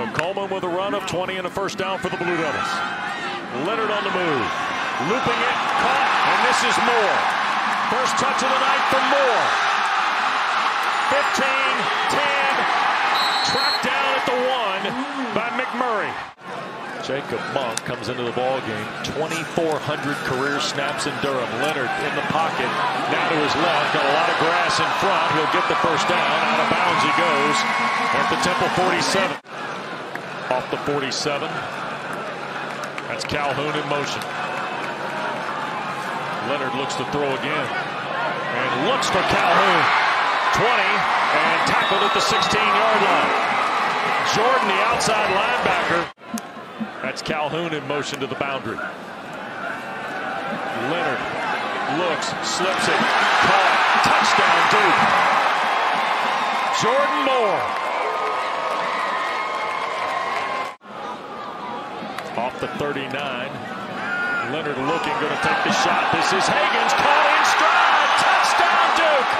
So Coleman with a run of 20 and a first down for the Blue Devils. Leonard on the move. Looping it, caught, and this is Moore. First touch of the night for Moore. 15-10, tracked down at the 1 by McMurray. Jacob Monk comes into the ballgame. 2,400 career snaps in Durham. Leonard in the pocket. Now to his left. Got a lot of grass in front. He'll get the first down. Out of bounds he goes at the Temple 47. Off the 47. That's Calhoun in motion. Leonard looks to throw again. And looks for Calhoun. 20 and tackled at the 16-yard line. Jordan, the outside linebacker. That's Calhoun in motion to the boundary. Leonard looks, slips it, caught, touchdown Duke. Jordan Moore. Off the 39. Leonard looking, going to take the shot. This is Higgins, caught in stride, touchdown Duke.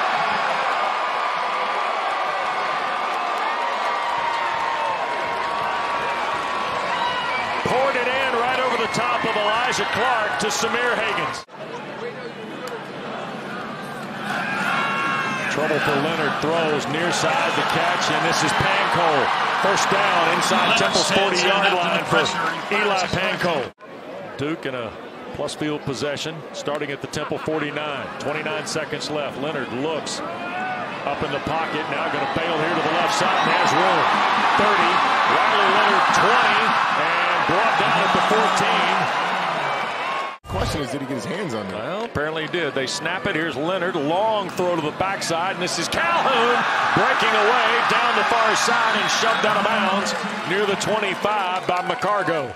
Poured it in right over the top of Elijah Clark to Samir Higgins. Trouble for Leonard, throws near side, the catch, and this is Panko. First down inside Temple's 40-yard line for Eli Panko. Duke in a plus field possession, starting at the Temple 49. 29 seconds left. Leonard looks up in the pocket, now going to bail here to the left side, and has room. 30, Riley Leonard 20, and brought down at the 14. Question is, did he get his hands on it? Well, apparently he did. They snap it. Here's Leonard. Long throw to the backside, and this is Calhoun breaking away down the far side and shoved out of bounds near the 25 by McCargo.